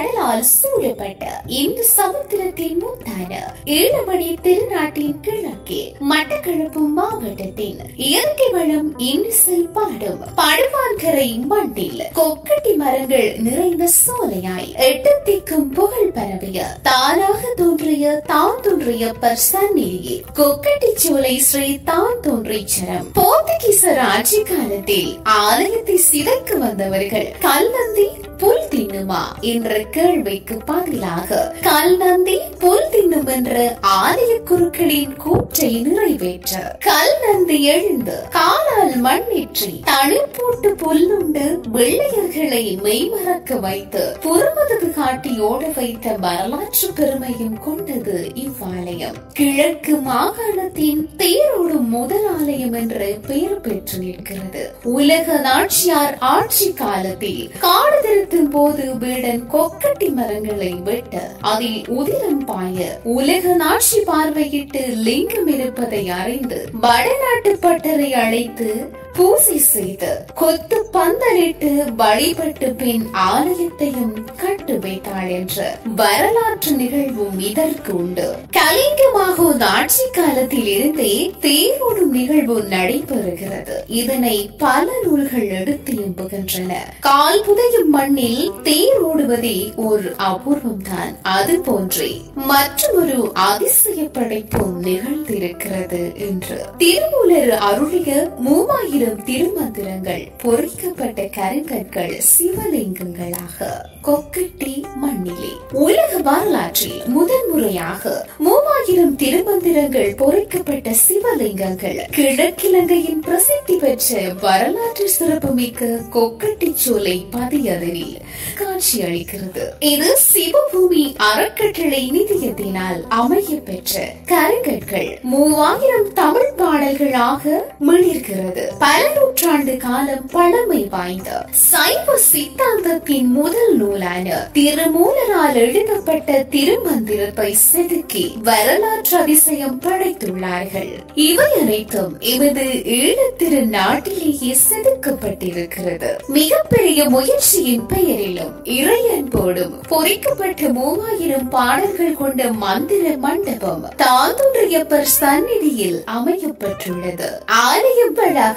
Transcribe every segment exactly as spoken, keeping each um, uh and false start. கடலால் சூழப்பட்ட இந்த சமுத்திரத்தின் மூத்தான ஏழுமணி திருநாட்டின் கிழக்கே மட்டக்களப்பு மாவட்டத்தின் இயற்கை வளம் இன்னிசை பாடும் படுவான்கரை மண்டில் கொக்கட்டி மரங்கள் நிறைந்த சோலையாய் எட்டு திக்கும் புகழ் பரவிய தானாக தோன்றிய தான் தோன்றிய பர்சானியே கொக்கட்டிச்சோலை ஸ்ரீ தான் தோன்றிச்சரம் போர்த்துகீச ஆட்சி காலத்தில் ஆலயத்தை சிதைக்கு வந்தவர்கள் கல்லந்தி புல் தின்னுமா என்ற கேள்விக்கு பதிலாக கல்நந்தி புல் தின்னும் என்ற ஆலய குருக்களின் கூற்றை நிறைவேற்ற கல்நந்தி எழுந்து காலால் மண்ணேற்றி தனிர் போட்டு புல்லுண்டு வெள்ளையர்களை மெய்மறக்க வைத்து புறமது காட்டி ஓட வைத்த வரலாற்று பெருமையும் கொண்டது இவ்வாலயம். கிழக்கு மாகாணத்தின் தேரோடு முதல் ஆலயம் என்று பெயர் பெற்று நிற்கிறது. உலக நாச்சியார் ஆட்சி காலத்தில் காடுதல் போது வேடன் கொக்கட்டி மரங்களை வெட்ட அதில் உதிரம் பாய உலக நாட்சி பார்வையிட்டு லிங்கம் இருப்பதை அறிந்து வடநாட்டு பட்டரை அழைத்து பூசை செய்து கொத்து பந்தலிட்டு வழிபட்டு பின் ஆலயத்தையும் கட்டு வைத்தாள் என்ற வரலாற்று நிகழ்வும் இதற்கு உண்டு. கலிங்கமாக ஆட்சி காலத்தில் இருந்தே தேரோடும் நிகழ்வு நடைபெறுகிறது. இதனை பல நூல்கள் எடுத்து எம்புகின்றன. கால் புதையும் மண்ணில் தேர் ஓடுவதே ஒரு அபூர்வம் தான். அது போன்றே மற்றொரு அதிசய படைப்பும் நிகழ்ந்திருக்கிறது என்று திருமூலர் அருளிய மூவாயிரம் திருமந்திரங்கள் பொறிக்கப்பட்ட கருங்கற்கள் சிவலிங்கங்களாக கொக்கட்டி மண்ணிலே உலக வரலாற்றில் முதல் முறையாக மூவாயிரம் திருமந்திரங்கள் பொறிக்கப்பட்ட சிவலிங்கங்கள் கிழக்கிழங்கையின் பிரசித்தி பெற்ற வரலாற்று சிறப்புமிக்க கொக்கட்டிச்சோலை பதியதனில் காட்சி அளிக்கிறது. இது சிவபூமி அறக்கட்டளை நிதியத்தினால் அமைய பெற்ற கருங்கற்கள் மூவாயிரம் தமிழ் பாடல்களாக மிளிர்கிறது. பல நூற்றாண்டு காலம் பழமை வாய்ந்த சைவ சித்தாந்தத்தின் முதல் நூலான திருமூலரால் எழுதப்பட்ட திருமந்திரத்தை செதுக்கி வரலாற்று அதிசயம் படைத்துள்ளார்கள். இவை அனைத்தும் இவது ஈழத்திரு நாட்டிலேயே செதுக்கப்பட்டிருக்கிறது. மிகப்பெரிய முயற்சியின் பெயரிலும் இறையன்போடும் பொறிக்கப்பட்ட மூவாயிரம் பாடல்கள் கொண்ட மந்திர மண்டபம் தாந்தோன்றியப்பர் சந்நிதியில் அமையப்பட்டுள்ளது. ஆலயம் வளாக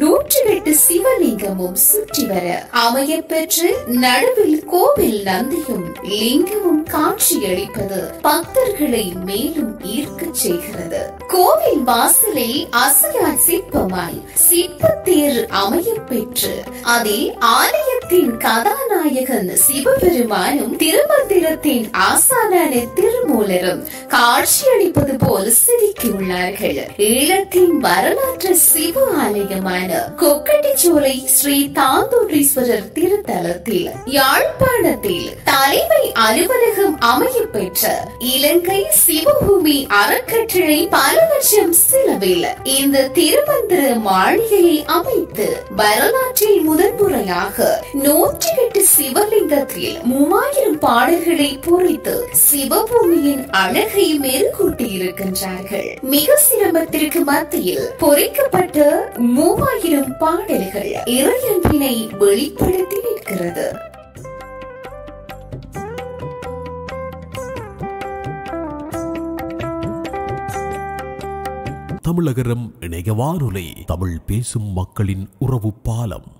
நூற்றி எட்டு சிவலிங்கமும் சுற்றி வர அமைய பெற்று நடுவில் கோவில் நந்தியும் லிங்கமும் காட்சியளிப்பது பக்தர்களை மேலும் ஈர்க்க செய்கிறது. கோவில் வாசலில் அசையா சிற்பமாய் சிற்பத்தேர் அமைய பெற்று அதில் ஆலயத்தின் கதாநாயகன் சிவபெருமானும் திருமந்திரத்தின் ஆசானான திருமூலரும் காட்சியளிப்பது போல் சிரிக்கியுள்ளார்கள். ஈழத்தின் வரலாற்று சிவ ஆலயமான கொக்கட்டிச்சோலை ஸ்ரீ தாந்தோன்றீஸ்வரர் திருத்தலத்தில் யாழ்ப்பாணத்தில் தலைமை அலுவலகம் அமைய பெற்ற இலங்கை சிவபூமி அறக்கட்டளை பல லட்சம் செலவில் இந்த திருமந்திர மாளிகையை அமைத்து வரலாற்றில் முதன்முறையாக நூற்றி எட்டு சிவலிங்கத்தில் மூவாயிரம் பாடல்களை பொறித்து சிவபூமியின் அழகை மெருகூட்டி இருக்கின்றார்கள். மிக சிரமத்திற்கு மத்தியில் பொறிக்கப்பட்ட மூவாயிரம் பாடல்கள் இறையன்பினை வெளிப்படுத்தி நிற்கிறது. தமிழகரம் இணைய வானொலி தமிழ் பேசும் மக்களின் உறவு பாலம்.